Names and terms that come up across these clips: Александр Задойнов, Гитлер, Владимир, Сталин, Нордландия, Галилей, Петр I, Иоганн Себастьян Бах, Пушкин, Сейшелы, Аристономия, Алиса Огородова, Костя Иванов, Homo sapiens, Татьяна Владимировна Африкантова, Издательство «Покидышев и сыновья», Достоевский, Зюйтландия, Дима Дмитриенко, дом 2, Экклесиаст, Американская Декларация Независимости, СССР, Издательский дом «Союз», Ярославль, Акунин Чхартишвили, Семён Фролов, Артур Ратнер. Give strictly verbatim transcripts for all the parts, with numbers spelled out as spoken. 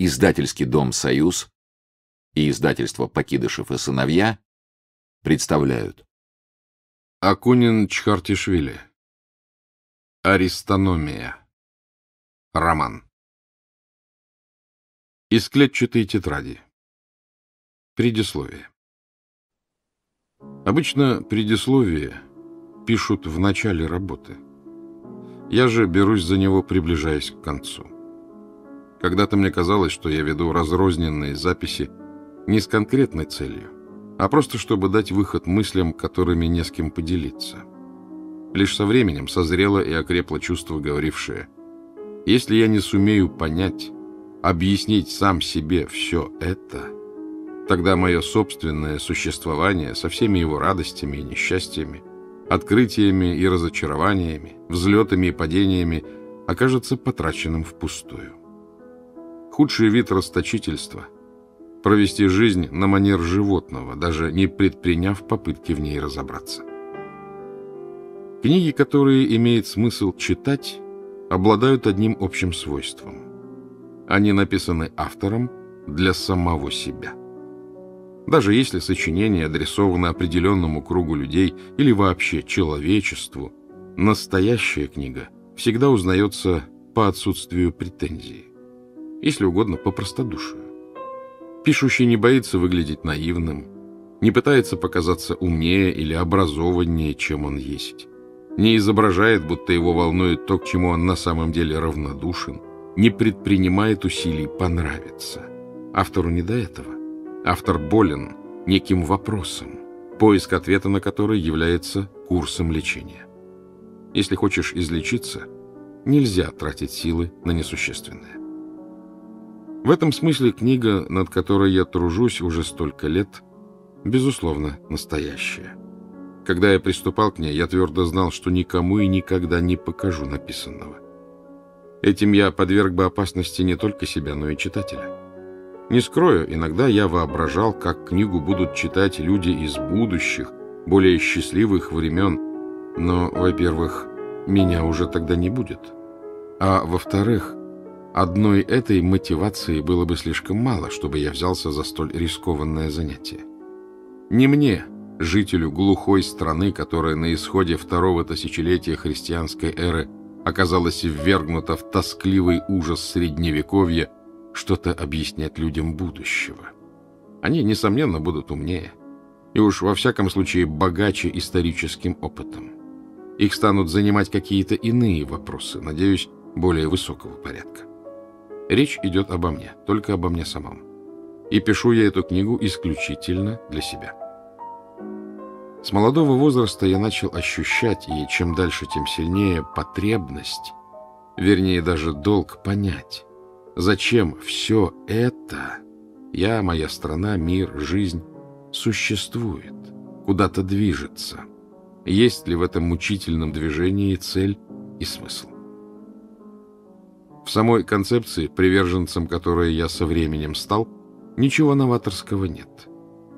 Издательский дом «Союз» и издательство «Покидышев и сыновья» представляют. Акунин Чхартишвили. Аристономия. Роман. Из клетчатой тетради. Предисловие. Обычно предисловие пишут в начале работы. Я же берусь за него, приближаясь к концу. Когда-то мне казалось, что я веду разрозненные записи не с конкретной целью, а просто чтобы дать выход мыслям, которыми не с кем поделиться. Лишь со временем созрело и окрепло чувство, говорившее: «Если я не сумею понять, объяснить сам себе все это, тогда мое собственное существование со всеми его радостями и несчастьями, открытиями и разочарованиями, взлетами и падениями окажется потраченным впустую». Худший вид расточительства – провести жизнь на манер животного, даже не предприняв попытки в ней разобраться. Книги, которые имеет смысл читать, обладают одним общим свойством. Они написаны автором для самого себя. Даже если сочинение адресовано определенному кругу людей или вообще человечеству, настоящая книга всегда узнается по отсутствию претензий, если угодно, по простодушию. Пишущий не боится выглядеть наивным, не пытается показаться умнее или образованнее, чем он есть, не изображает, будто его волнует то, к чему он на самом деле равнодушен, не предпринимает усилий понравиться. Автору не до этого. Автор болен неким вопросом, поиск ответа на который является курсом лечения. Если хочешь излечиться, нельзя тратить силы на несущественное. В этом смысле книга, над которой я тружусь уже столько лет, безусловно, настоящая. Когда я приступал к ней, я твердо знал, что никому и никогда не покажу написанного. Этим я подверг бы опасности не только себя, но и читателя. Не скрою, иногда я воображал, как книгу будут читать люди из будущих, более счастливых времен, но, во-первых, меня уже тогда не будет, а, во-вторых, одной этой мотивации было бы слишком мало, чтобы я взялся за столь рискованное занятие. Не мне, жителю глухой страны, которая на исходе второго тысячелетия христианской эры оказалась ввергнута в тоскливый ужас средневековья, что-то объяснять людям будущего. Они, несомненно, будут умнее, и уж во всяком случае богаче историческим опытом. Их станут занимать какие-то иные вопросы, надеюсь, более высокого порядка. Речь идет обо мне, только обо мне самом. И пишу я эту книгу исключительно для себя. С молодого возраста я начал ощущать, и чем дальше, тем сильнее, потребность, вернее, даже долг понять, зачем все это, я, моя страна, мир, жизнь, существует, куда-то движется? Есть ли в этом мучительном движении цель и смысл? В самой концепции, приверженцем которой я со временем стал, ничего новаторского нет.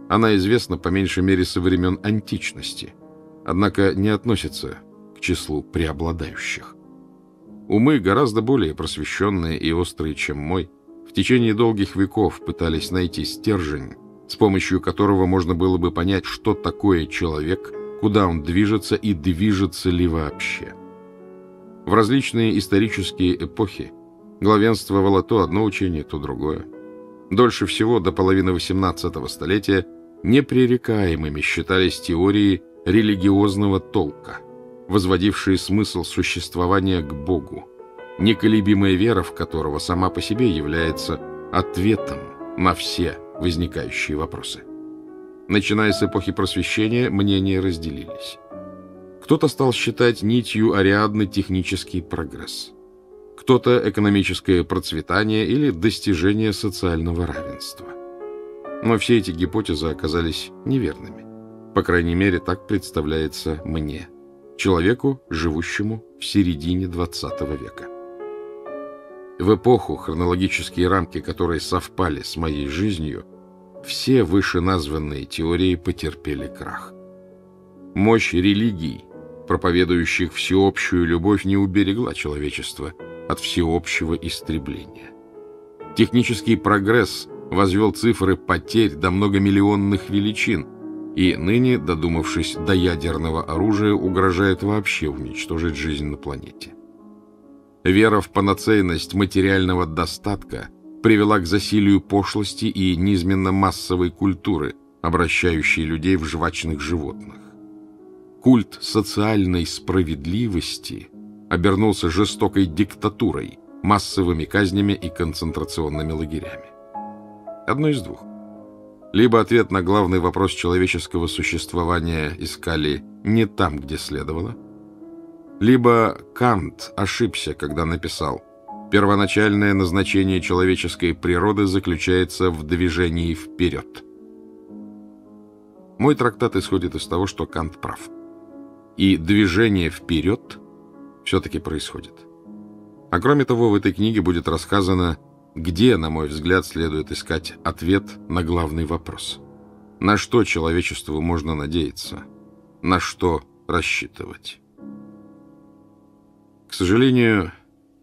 Она известна по меньшей мере со времен античности, однако не относится к числу преобладающих. Умы, гораздо более просвещенные и острые, чем мой, в течение долгих веков пытались найти стержень, с помощью которого можно было бы понять, что такое человек, куда он движется и движется ли вообще. В различные исторические эпохи главенствовало то одно учение, то другое. Дольше всего, до половины восемнадцатого столетия, непререкаемыми считались теории религиозного толка, возводившие смысл существования к Богу, неколебимая вера в которого сама по себе является ответом на все возникающие вопросы. Начиная с эпохи Просвещения, мнения разделились. Кто-то стал считать нитью Ариадны технический прогресс, кто-то экономическое процветание или достижение социального равенства. Но все эти гипотезы оказались неверными. По крайней мере, так представляется мне, человеку, живущему в середине двадцатого века. В эпоху, хронологические рамки которой совпали с моей жизнью, все вышеназванные теории потерпели крах. Мощь религий, проповедующих всеобщую любовь, не уберегла человечество от всеобщего истребления. Технический прогресс возвел цифры потерь до многомиллионных величин, и ныне, додумавшись до ядерного оружия, угрожает вообще уничтожить жизнь на планете. Вера в панацейность материального достатка привела к засилию пошлости и низменно массовой культуры, обращающей людей в жвачных животных. Культ социальной справедливости обернулся жестокой диктатурой, массовыми казнями и концентрационными лагерями. Одно из двух. Либо ответ на главный вопрос человеческого существования искали не там, где следовало, либо Кант ошибся, когда написал: «Первоначальное назначение человеческой природы заключается в движении вперед». Мой трактат исходит из того, что Кант прав. И движение вперед все-таки происходит. А кроме того, в этой книге будет рассказано, где, на мой взгляд, следует искать ответ на главный вопрос. На что человечеству можно надеяться? На что рассчитывать? К сожалению,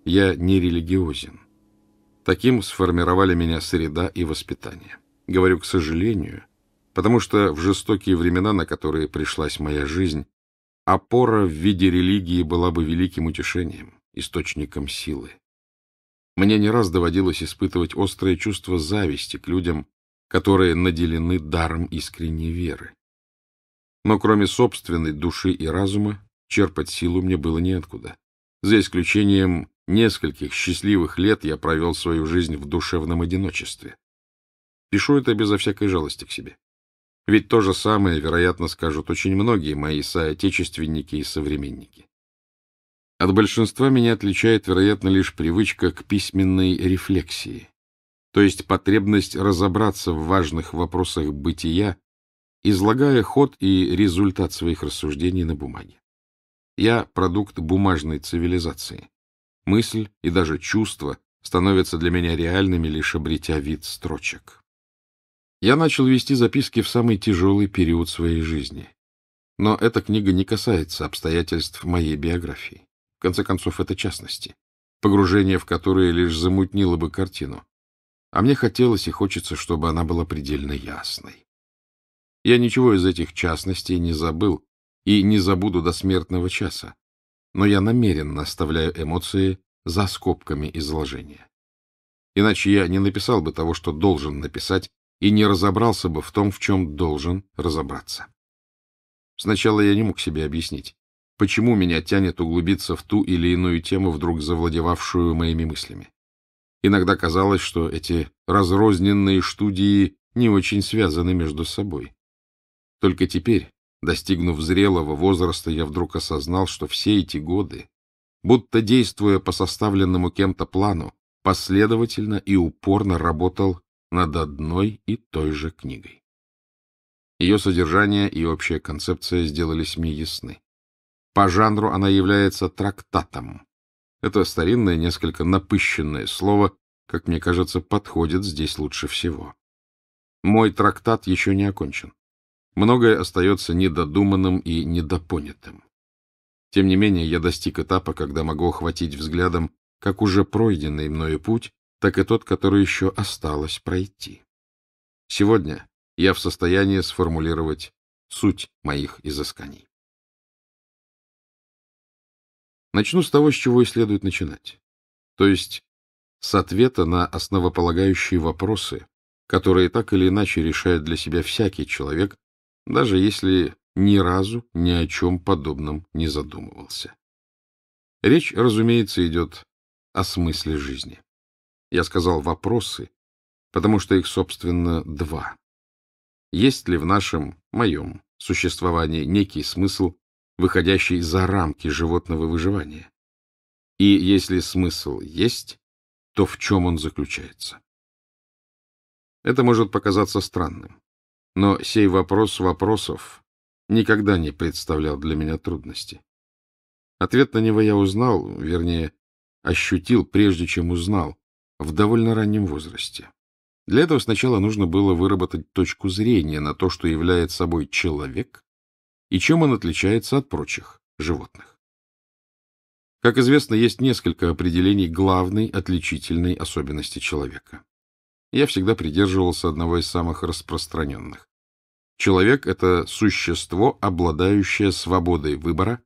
я не религиозен. Таким сформировали меня среда и воспитание. Говорю «к сожалению», потому что в жестокие времена, на которые пришлась моя жизнь, опора в виде религии была бы великим утешением, источником силы. Мне не раз доводилось испытывать острое чувство зависти к людям, которые наделены даром искренней веры. Но кроме собственной души и разума, черпать силу мне было неоткуда. За исключением нескольких счастливых лет я провел свою жизнь в душевном одиночестве. Пишу это безо всякой жалости к себе. Ведь то же самое, вероятно, скажут очень многие мои соотечественники и современники. От большинства меня отличает, вероятно, лишь привычка к письменной рефлексии, то есть потребность разобраться в важных вопросах бытия, излагая ход и результат своих рассуждений на бумаге. Я продукт бумажной цивилизации. Мысль и даже чувство становятся для меня реальными, лишь обретя вид строчек. Я начал вести записки в самый тяжелый период своей жизни. Но эта книга не касается обстоятельств моей биографии. В конце концов, это частности, погружение в которые лишь замутнило бы картину. А мне хотелось и хочется, чтобы она была предельно ясной. Я ничего из этих частностей не забыл и не забуду до смертного часа, но я намеренно оставляю эмоции за скобками изложения. Иначе я не написал бы того, что должен написать, и не разобрался бы в том, в чем должен разобраться. Сначала я не мог себе объяснить, почему меня тянет углубиться в ту или иную тему, вдруг завладевавшую моими мыслями. Иногда казалось, что эти разрозненные студии не очень связаны между собой. Только теперь, достигнув зрелого возраста, я вдруг осознал, что все эти годы, будто действуя по составленному кем-то плану, последовательно и упорно работал над одной и той же книгой. Ее содержание и общая концепция сделались мне ясны. По жанру она является трактатом. Это старинное, несколько напыщенное слово, как мне кажется, подходит здесь лучше всего. Мой трактат еще не окончен. Многое остается недодуманным и недопонятым. Тем не менее, я достиг этапа, когда могу охватить взглядом как уже пройденный мною путь, так и тот, который еще осталось пройти. Сегодня я в состоянии сформулировать суть моих изысканий. Начну с того, с чего и следует начинать. То есть с ответа на основополагающие вопросы, которые так или иначе решает для себя всякий человек, даже если ни разу ни о чем подобном не задумывался. Речь, разумеется, идет о смысле жизни. Я сказал «вопросы», потому что их, собственно, два. Есть ли в нашем, моем, существовании некий смысл, выходящий за рамки животного выживания? И если смысл есть, то в чем он заключается? Это может показаться странным, но сей вопрос вопросов никогда не представлял для меня трудности. Ответ на него я узнал, вернее, ощутил, прежде чем узнал, в довольно раннем возрасте. Для этого сначала нужно было выработать точку зрения на то, что является собой человек и чем он отличается от прочих животных. Как известно, есть несколько определений главной отличительной особенности человека. я всегда придерживался одного из самых распространенных. Человек — это существо, обладающее свободой выбора,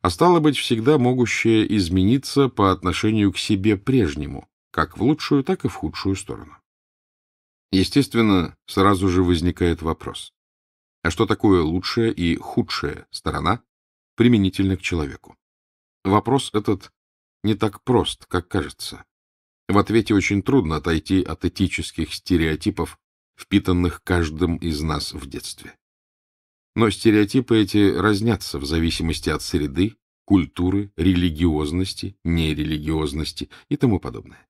а стало быть, всегда могущее измениться по отношению к себе прежнему, как в лучшую, так и в худшую сторону. Естественно, сразу же возникает вопрос: а что такое лучшая и худшая сторона применительно к человеку? Вопрос этот не так прост, как кажется. В ответе очень трудно отойти от этических стереотипов, впитанных каждым из нас в детстве. Но стереотипы эти разнятся в зависимости от среды, культуры, религиозности, нерелигиозности и тому подобное.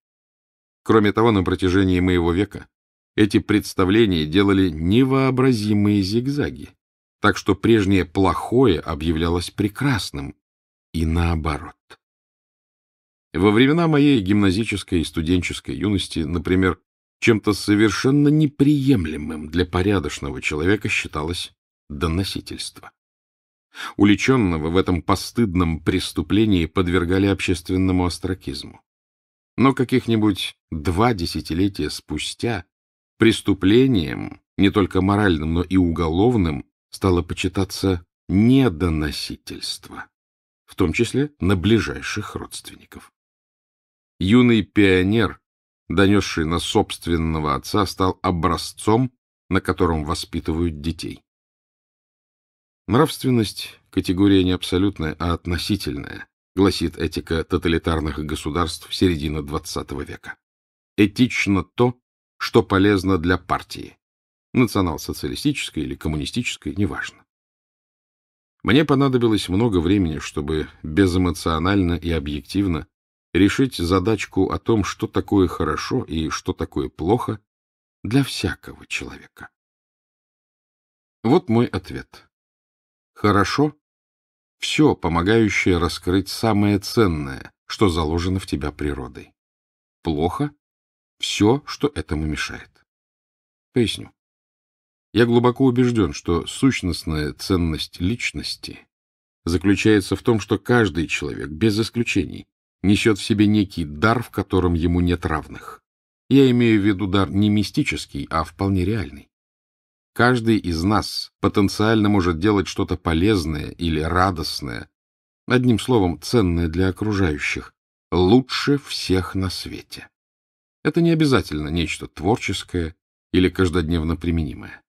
Кроме того, на протяжении моего века эти представления делали невообразимые зигзаги, так что прежнее плохое объявлялось прекрасным, и наоборот. Во времена моей гимназической и студенческой юности, например, чем-то совершенно неприемлемым для порядочного человека считалось доносительство. Уличенного в этом постыдном преступлении подвергали общественному остракизму. Но каких-нибудь два десятилетия спустя преступлением, не только моральным, но и уголовным, стало почитаться недоносительство, в том числе на ближайших родственников. Юный пионер, донесший на собственного отца, стал образцом, на котором воспитывают детей. Нравственность — категория не абсолютная, а относительная, гласит этика тоталитарных государств середины двадцатого века. Этично то, что полезно для партии, национал-социалистической или коммунистической, неважно. Мне понадобилось много времени, чтобы безэмоционально и объективно решить задачку о том, что такое хорошо и что такое плохо для всякого человека. Вот мой ответ. Хорошо — все, помогающее раскрыть самое ценное, что заложено в тебя природой. Плохо — все, что этому мешает. Поясню. Я глубоко убежден, что сущностная ценность личности заключается в том, что каждый человек, без исключений, несет в себе некий дар, в котором ему нет равных. Я имею в виду дар не мистический, а вполне реальный. Каждый из нас потенциально может делать что-то полезное или радостное, одним словом, ценное для окружающих, лучше всех на свете. Это не обязательно нечто творческое или каждодневно применимое.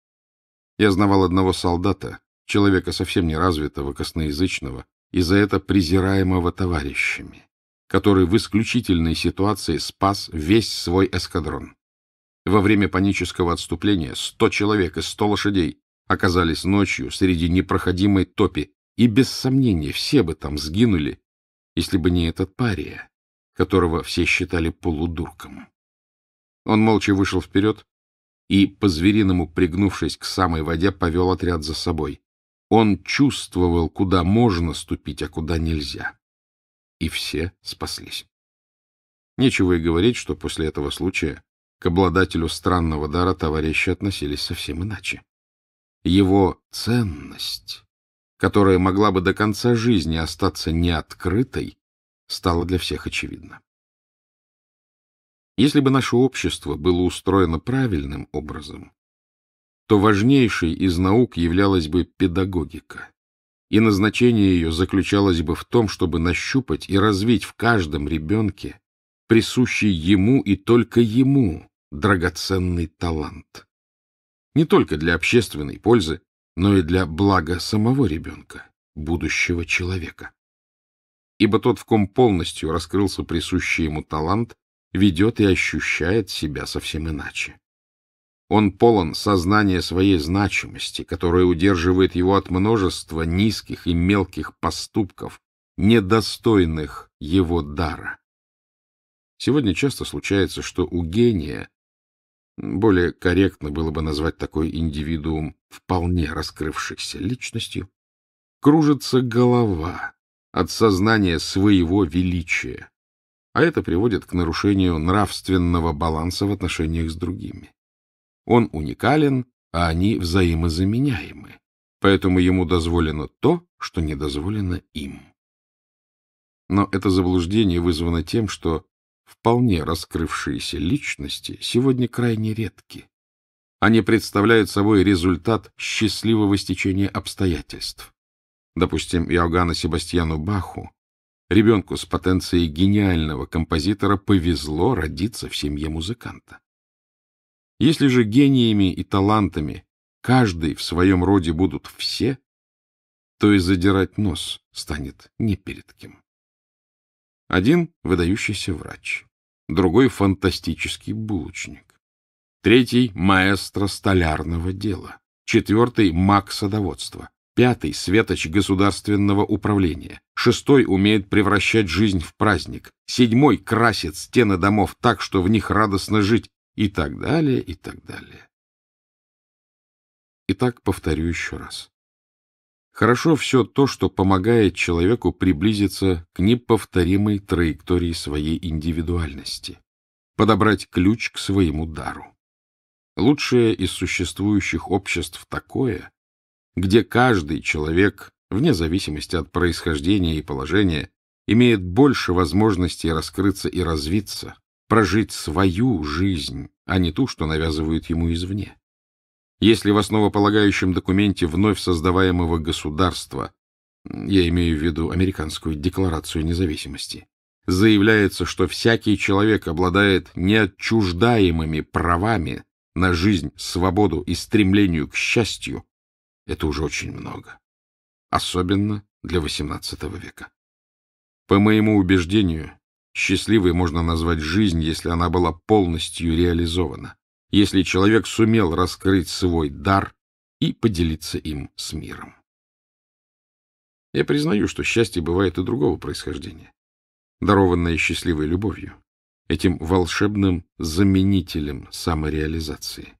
Я знавал одного солдата, человека совсем неразвитого, косноязычного, и за это презираемого товарищами, который в исключительной ситуации спас весь свой эскадрон. Во время панического отступления сто человек и сто лошадей оказались ночью среди непроходимой топи, и без сомнения все бы там сгинули, если бы не этот пария, которого все считали полудурком. Он молча вышел вперед и, по-звериному пригнувшись к самой воде, повел отряд за собой. Он чувствовал, куда можно ступить, а куда нельзя. И все спаслись. Нечего и говорить, что после этого случая к обладателю странного дара товарищи относились совсем иначе. Его ценность, которая могла бы до конца жизни остаться неоткрытой, стало для всех очевидно. Если бы наше общество было устроено правильным образом, то важнейшей из наук являлась бы педагогика, и назначение ее заключалось бы в том, чтобы нащупать и развить в каждом ребенке присущий ему и только ему драгоценный талант. Не только для общественной пользы, но и для блага самого ребенка, будущего человека. Ибо тот, в ком полностью раскрылся присущий ему талант, ведет и ощущает себя совсем иначе. Он полон сознания своей значимости, которая удерживает его от множества низких и мелких поступков, недостойных его дара. Сегодня часто случается, что у гения, более корректно было бы назвать такой индивидуум вполне раскрывшейся личностью, кружится голова от сознания своего величия, а это приводит к нарушению нравственного баланса в отношениях с другими. Он уникален, а они взаимозаменяемы, поэтому ему дозволено то, что не дозволено им. Но это заблуждение вызвано тем, что вполне раскрывшиеся личности сегодня крайне редки. Они представляют собой результат счастливого стечения обстоятельств. Допустим, Иоганну Себастьяну Баху, ребенку с потенцией гениального композитора, повезло родиться в семье музыканта. Если же гениями и талантами каждый в своем роде будут все, то и задирать нос станет не перед кем. Один — выдающийся врач, другой — фантастический булочник, третий — маэстро столярного дела, четвертый — маг садоводства, пятый — светоч государственного управления, шестой умеет превращать жизнь в праздник, седьмой красит стены домов так, что в них радостно жить, и так далее, и так далее. Итак, повторю еще раз. Хорошо все то, что помогает человеку приблизиться к неповторимой траектории своей индивидуальности, подобрать ключ к своему дару. Лучшее из существующих обществ такое, где каждый человек, вне зависимости от происхождения и положения, имеет больше возможностей раскрыться и развиться, прожить свою жизнь, а не ту, что навязывают ему извне. Если в основополагающем документе вновь создаваемого государства, я имею в виду Американскую Декларацию Независимости, заявляется, что всякий человек обладает неотчуждаемыми правами на жизнь, свободу и стремлению к счастью, это уже очень много, особенно для восемнадцатого века. По моему убеждению, счастливой можно назвать жизнь, если она была полностью реализована, если человек сумел раскрыть свой дар и поделиться им с миром. Я признаю, что счастье бывает и другого происхождения, дарованное счастливой любовью, этим волшебным заменителем самореализации.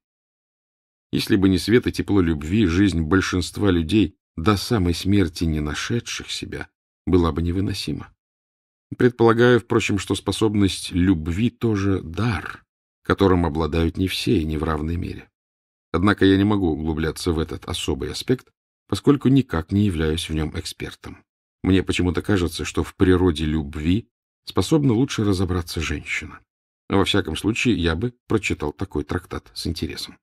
Если бы не свет и тепло любви, жизнь большинства людей, до самой смерти не нашедших себя, была бы невыносима. Предполагаю, впрочем, что способность любви тоже дар, которым обладают не все и не в равной мере. Однако я не могу углубляться в этот особый аспект, поскольку никак не являюсь в нем экспертом. Мне почему-то кажется, что в природе любви способна лучше разобраться женщина. Во всяком случае, я бы прочитал такой трактат с интересом.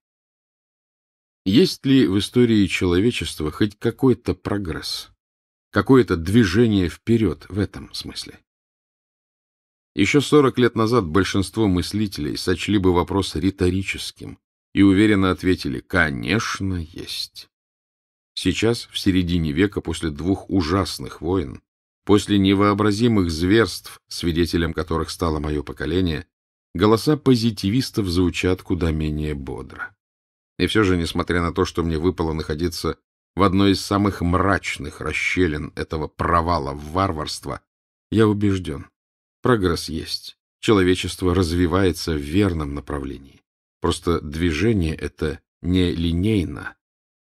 Есть ли в истории человечества хоть какой-то прогресс, какое-то движение вперед в этом смысле? Еще сорок лет назад большинство мыслителей сочли бы вопрос риторическим и уверенно ответили: «Конечно, есть». Сейчас, в середине века, после двух ужасных войн, после невообразимых зверств, свидетелем которых стало мое поколение, голоса позитивистов звучат куда менее бодро. И все же, несмотря на то, что мне выпало находиться в одной из самых мрачных расщелин этого провала в варварство, я убежден. Прогресс есть. Человечество развивается в верном направлении. Просто движение это не линейно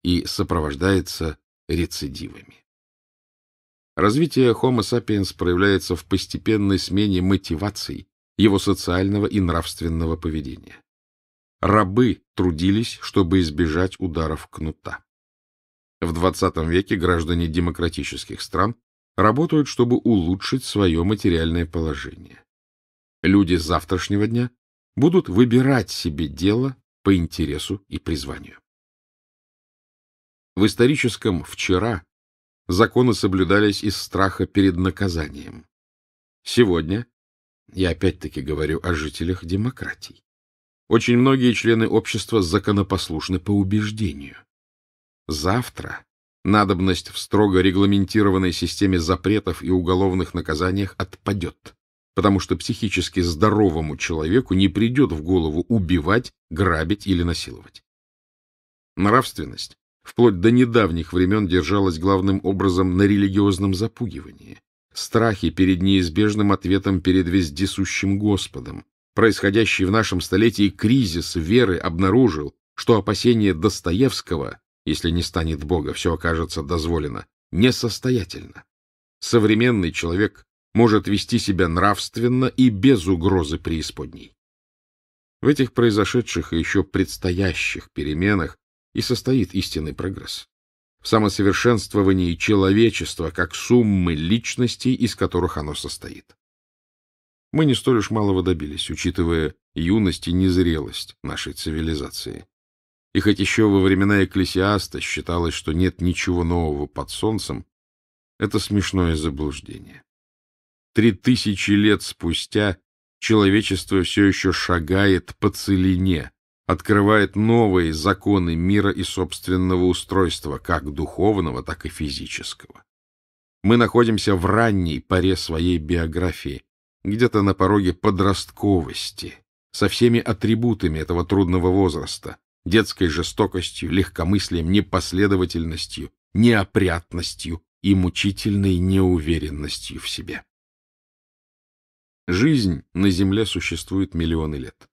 и сопровождается рецидивами. Развитие Homo sapiens проявляется в постепенной смене мотиваций его социального и нравственного поведения. Рабы трудились, чтобы избежать ударов кнута. В двадцатом веке граждане демократических стран работают, чтобы улучшить свое материальное положение. Люди завтрашнего дня будут выбирать себе дело по интересу и призванию. В историческом «вчера» законы соблюдались из страха перед наказанием. Сегодня, я опять-таки говорю о жителях демократий, очень многие члены общества законопослушны по убеждению. Завтра надобность в строго регламентированной системе запретов и уголовных наказаниях отпадет, потому что психически здоровому человеку не придет в голову убивать, грабить или насиловать. Нравственность вплоть до недавних времен держалась главным образом на религиозном запугивании, страхе перед неизбежным ответом перед вездесущим Господом. Происходящий в нашем столетии кризис веры обнаружил, что опасение Достоевского — если не станет Бога, все окажется дозволено — несостоятельно. Современный человек может вести себя нравственно и без угрозы преисподней. В этих произошедших и еще предстоящих переменах и состоит истинный прогресс. В самосовершенствовании человечества как суммы личностей, из которых оно состоит. мы не столь уж малого добились, учитывая юность и незрелость нашей цивилизации. И хоть еще во времена Экклесиаста считалось, что нет ничего нового под солнцем, это смешное заблуждение. Три тысячи лет спустя человечество все еще шагает по целине, открывает новые законы мира и собственного устройства, как духовного, так и физического. Мы находимся в ранней поре своей биографии, где-то на пороге подростковости, со всеми атрибутами этого трудного возраста, детской жестокостью, легкомыслием, непоследовательностью, неопрятностью и мучительной неуверенностью в себе. Жизнь на Земле существует миллионы лет.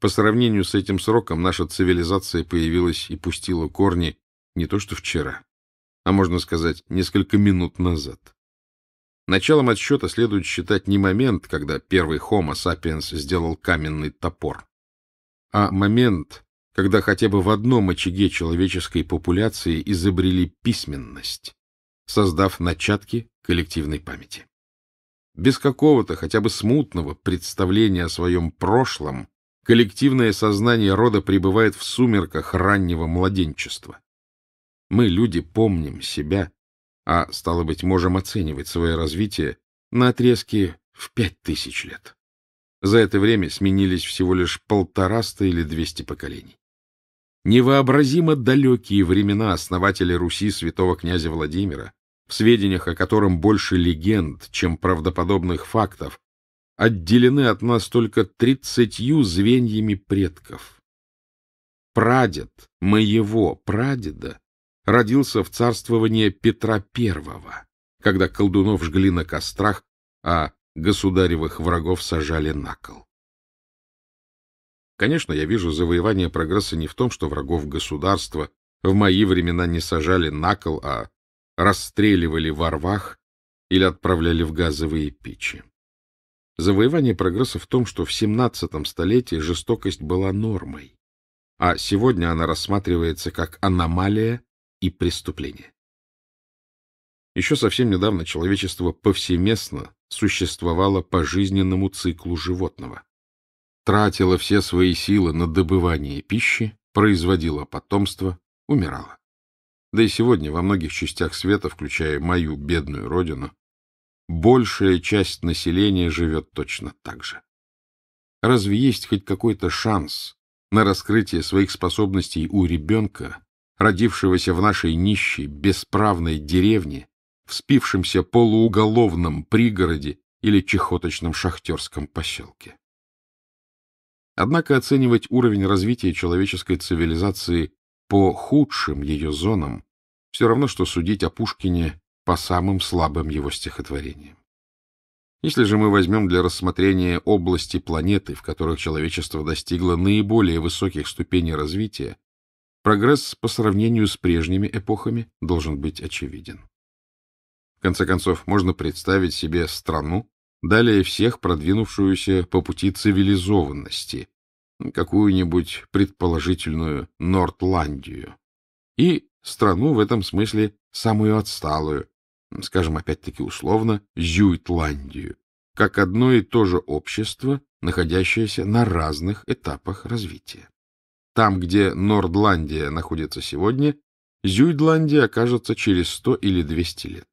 По сравнению с этим сроком наша цивилизация появилась и пустила корни не то что вчера, а, можно сказать, несколько минут назад. Началом отсчета следует считать не момент, когда первый Homo sapiens сделал каменный топор, а момент, когда хотя бы в одном очаге человеческой популяции изобрели письменность, создав начатки коллективной памяти. Без какого-то хотя бы смутного представления о своем прошлом коллективное сознание рода пребывает в сумерках раннего младенчества. Мы, люди, помним себя, а, стало быть, можем оценивать свое развитие на отрезке в пять тысяч лет. За это время сменились всего лишь полтораста или двести поколений. Невообразимо далекие времена основателя Руси святого князя Владимира, в сведениях о котором больше легенд, чем правдоподобных фактов, отделены от нас только тридцатью звеньями предков. Прадед моего прадеда родился в царствовании Петра Первого, когда колдунов жгли на кострах, а государевых врагов сажали на кол. Конечно, я вижу завоевание прогресса не в том, что врагов государства в мои времена не сажали на кол, а расстреливали во рвах или отправляли в газовые печи. Завоевание прогресса в том, что в семнадцатом столетии жестокость была нормой, а сегодня она рассматривается как аномалия и преступление. Еще совсем недавно человечество повсеместно существовало по жизненному циклу животного, тратило все свои силы на добывание пищи, производило потомство, умирало. Да и сегодня во многих частях света, включая мою бедную родину, большая часть населения живет точно так же. Разве есть хоть какой-то шанс на раскрытие своих способностей у ребенка, родившегося в нашей нищей, бесправной деревне, вспившемся полууголовном пригороде или чахоточном шахтерском поселке? Однако оценивать уровень развития человеческой цивилизации по худшим ее зонам все равно, что судить о Пушкине по самым слабым его стихотворениям. Если же мы возьмем для рассмотрения области планеты, в которых человечество достигло наиболее высоких ступеней развития, прогресс по сравнению с прежними эпохами должен быть очевиден. В конце концов, можно представить себе страну, далее всех продвинувшуюся по пути цивилизованности, какую-нибудь предположительную Нордландию, и страну в этом смысле самую отсталую, скажем, опять-таки условно, Зюйтландию, как одно и то же общество, находящееся на разных этапах развития. Там, где Нордландия находится сегодня, Зюйтландия окажется через сто или двести лет.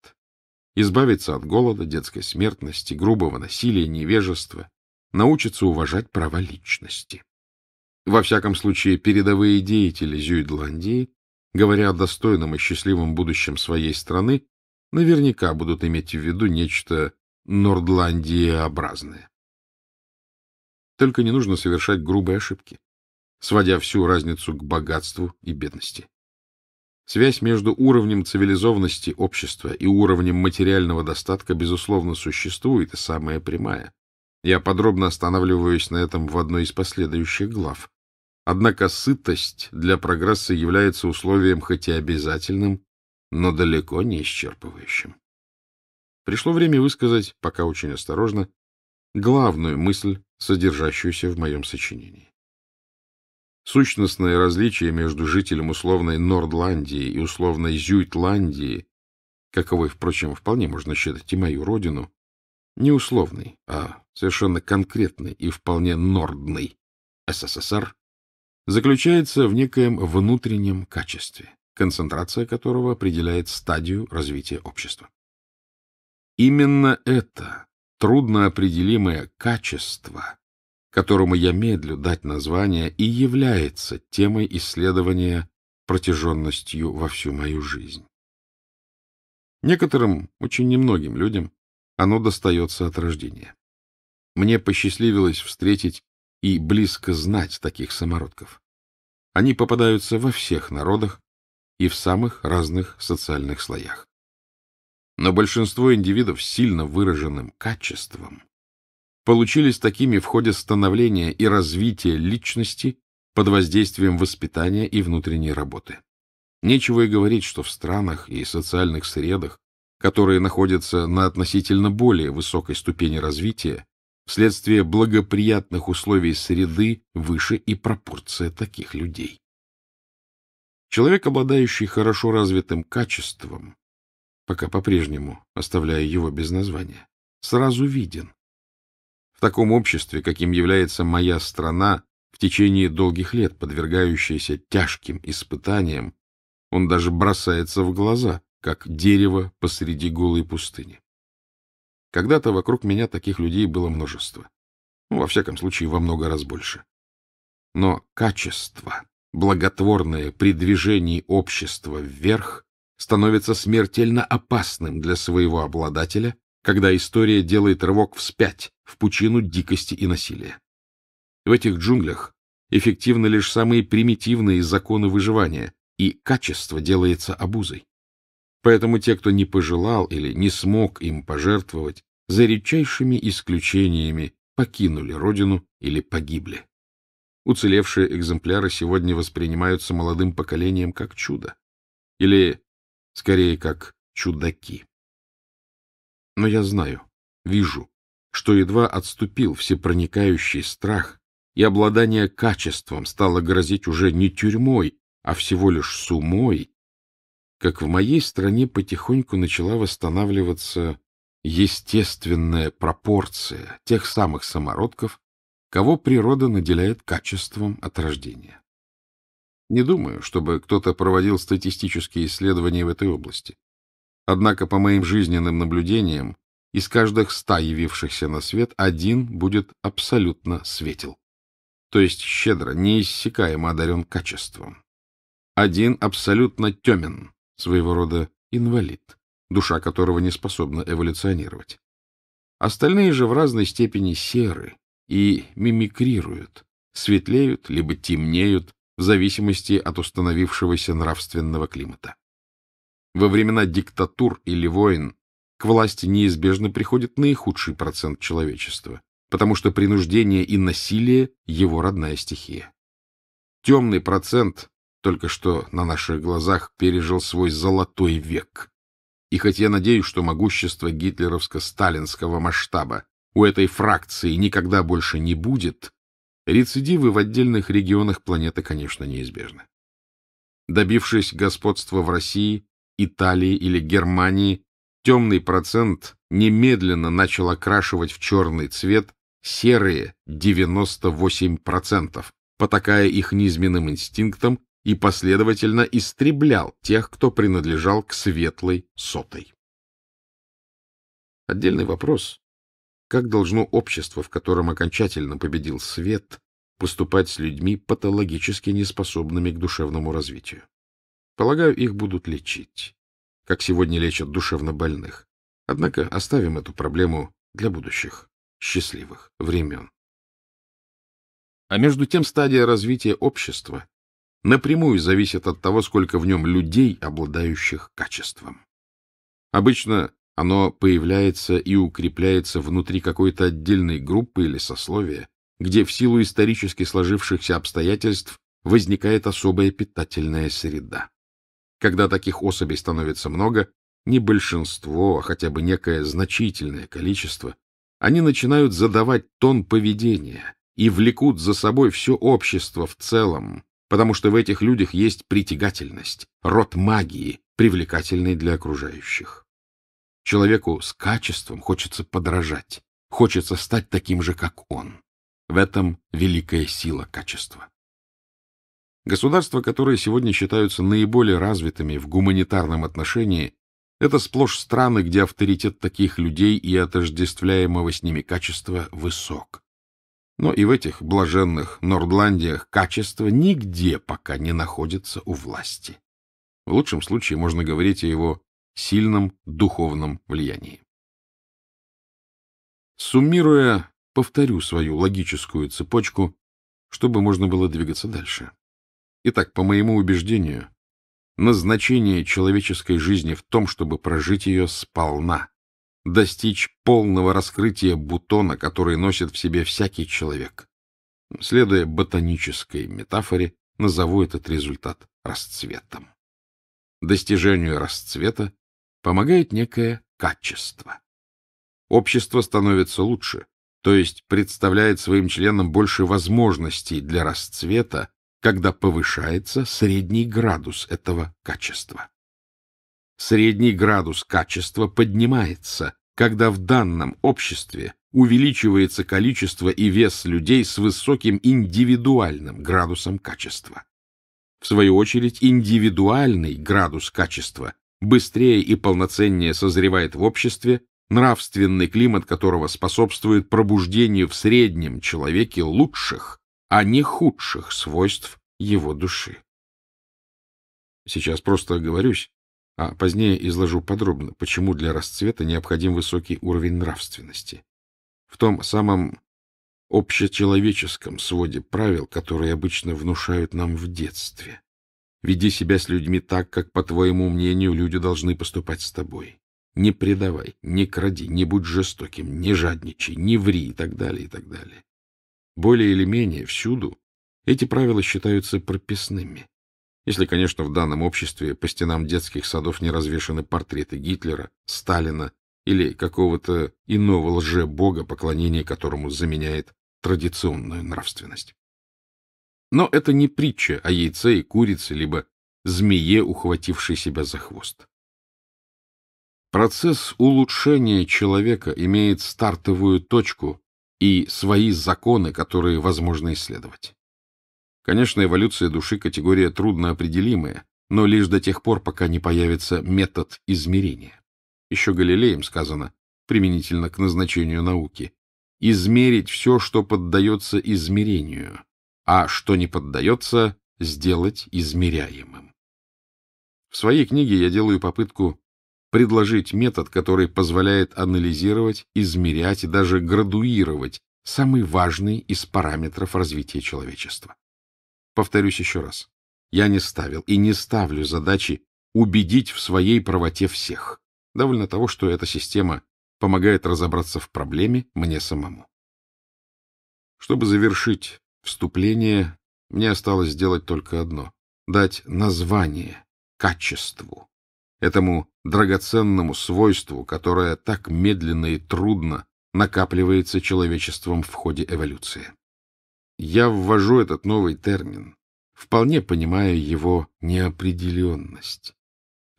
Избавится от голода, детской смертности, грубого насилия, невежества, научится уважать права личности. Во всяком случае, передовые деятели Зюйтландии, говоря о достойном и счастливом будущем своей страны, наверняка будут иметь в виду нечто Нордландиеобразное. Только не нужно совершать грубые ошибки, сводя всю разницу к богатству и бедности. Связь между уровнем цивилизованности общества и уровнем материального достатка, безусловно, существует и самая прямая. Я подробно останавливаюсь на этом в одной из последующих глав. Однако сытость для прогресса является условием хоть и обязательным, но далеко не исчерпывающим. Пришло время высказать, пока очень осторожно, главную мысль, содержащуюся в моем сочинении. Сущностное различие между жителем условной Нордландии и условной Зюйтландии, каковой, впрочем, вполне можно считать и мою родину, не условный, а совершенно конкретный и вполне нордный СССР заключается в некоем внутреннем качестве, концентрация которого определяет стадию развития общества. Именно это трудноопределимое качество, которому я медлю дать название, и является темой исследования протяженностью во всю мою жизнь. Некоторым, очень немногим людям оно достается от рождения. Мне посчастливилось встретить и близко знать таких самородков. Они попадаются во всех народах и в самых разных социальных слоях. Но большинство индивидов с сильно выраженным качеством получились такими в ходе становления и развития личности под воздействием воспитания и внутренней работы. Нечего и говорить, что в странах и социальных средах, которые находятся на относительно более высокой ступени развития, вследствие благоприятных условий среды выше и пропорция таких людей. Человек, обладающий хорошо развитым качеством, пока по-прежнему оставляя его без названия, сразу виден. В таком обществе, каким является моя страна, в течение долгих лет подвергающаяся тяжким испытаниям, он даже бросается в глаза, как дерево посреди голой пустыни. Когда-то вокруг меня таких людей было множество. Ну, во всяком случае, во много раз больше. Но качество, благотворное при движении общества вверх, становится смертельно опасным для своего обладателя, когда история делает рывок вспять в пучину дикости и насилия. В этих джунглях эффективны лишь самые примитивные законы выживания, и качество делается обузой. Поэтому те, кто не пожелал или не смог им пожертвовать, за редчайшими исключениями покинули родину или погибли. Уцелевшие экземпляры сегодня воспринимаются молодым поколением как чудо, или, скорее, как чудаки. Но я знаю, вижу, что едва отступил всепроникающий страх, и обладание качеством стало грозить уже не тюрьмой, а всего лишь сумой, как в моей стране потихоньку начала восстанавливаться естественная пропорция тех самых самородков, кого природа наделяет качеством от рождения. Не думаю, чтобы кто-то проводил статистические исследования в этой области. Однако, по моим жизненным наблюдениям, из каждых ста явившихся на свет один будет абсолютно светел, то есть щедро, неиссякаемо одарен качеством. Один абсолютно темен, своего рода инвалид, душа которого не способна эволюционировать. Остальные же в разной степени серы и мимикрируют, светлеют либо темнеют в зависимости от установившегося нравственного климата. Во времена диктатур или войн к власти неизбежно приходит наихудший процент человечества, потому что принуждение и насилие — его родная стихия. Темный процент только что на наших глазах пережил свой золотой век. И хоть я надеюсь, что могущество гитлеровско-сталинского масштаба у этой фракции никогда больше не будет, рецидивы в отдельных регионах планеты, конечно, неизбежны. Добившись господства в России, Италии или Германии, темный процент немедленно начал окрашивать в черный цвет серые девяносто восемь процентов, потакая их низменным инстинктом, и последовательно истреблял тех, кто принадлежал к светлой сотой. Отдельный вопрос: как должно общество, в котором окончательно победил свет, поступать с людьми, патологически неспособными к душевному развитию? Полагаю, их будут лечить, как сегодня лечат душевнобольных. Однако оставим эту проблему для будущих счастливых времен. А между тем стадия развития общества напрямую зависит от того, сколько в нем людей, обладающих качеством. Обычно оно появляется и укрепляется внутри какой-то отдельной группы или сословия, где в силу исторически сложившихся обстоятельств возникает особая питательная среда. Когда таких особей становится много, не большинство, а хотя бы некое значительное количество, они начинают задавать тон поведения и влекут за собой все общество в целом, потому что в этих людях есть притягательность, род магии, привлекательный для окружающих. Человеку с качеством хочется подражать, Хочется стать таким же, как он. В этом великая сила качества. Государства, которые сегодня считаются наиболее развитыми в гуманитарном отношении, это сплошь страны, где авторитет таких людей и отождествляемого с ними качества высок. Но и в этих блаженных Нордландиях качество нигде пока не находится у власти. В лучшем случае можно говорить о его сильном духовном влиянии. Суммируя, повторю свою логическую цепочку, чтобы можно было двигаться дальше. Итак, по моему убеждению, назначение человеческой жизни в том, чтобы прожить ее сполна, достичь полного раскрытия бутона, который носит в себе всякий человек. Следуя ботанической метафоре, назову этот результат расцветом. Достижению расцвета помогает некое качество. Общество становится лучше, то есть представляет своим членам больше возможностей для расцвета, когда повышается средний градус этого качества. Средний градус качества поднимается, когда в данном обществе увеличивается количество и вес людей с высоким индивидуальным градусом качества. В свою очередь, индивидуальный градус качества быстрее и полноценнее созревает в обществе, нравственный климат которого способствует пробуждению в среднем человеке лучших, а не худших свойств его души. Сейчас просто оговорюсь, а позднее изложу подробно, почему для расцвета необходим высокий уровень нравственности. В том самом общечеловеческом своде правил, которые обычно внушают нам в детстве. Веди себя с людьми так, как, по твоему мнению, люди должны поступать с тобой. Не предавай, не кради, не будь жестоким, не жадничай, не ври и так далее, и так далее. Более или менее всюду эти правила считаются прописными. Если, конечно, в данном обществе по стенам детских садов не развешаны портреты Гитлера, Сталина или какого-то иного лже-бога, поклонение которому заменяет традиционную нравственность. Но это не притча о яйце и курице, либо змее, ухватившей себя за хвост. Процесс улучшения человека имеет стартовую точку и свои законы, которые возможно исследовать. Конечно, эволюция души — категория трудноопределимая, но лишь до тех пор, пока не появится метод измерения. Еще Галилеем сказано, применительно к назначению науки, измерить все, что поддается измерению, а что не поддается, сделать измеряемым. В своей книге я делаю попытку предложить метод, который позволяет анализировать, измерять и даже градуировать самый важный из параметров развития человечества. Повторюсь еще раз, я не ставил и не ставлю задачи убедить в своей правоте всех. Довольно того, что эта система помогает разобраться в проблеме мне самому. Чтобы завершить вступление, мне осталось сделать только одно — дать название качеству, этому драгоценному свойству, которое так медленно и трудно накапливается человечеством в ходе эволюции. Я ввожу этот новый термин, вполне понимая его неопределенность.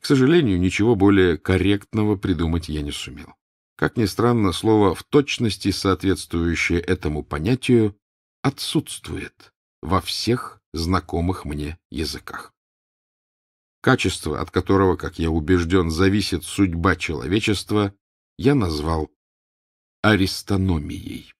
К сожалению, ничего более корректного придумать я не сумел. Как ни странно, слово в точности, соответствующее этому понятию, отсутствует во всех знакомых мне языках. Качество, от которого, как я убежден, зависит судьба человечества, я назвал аристономией.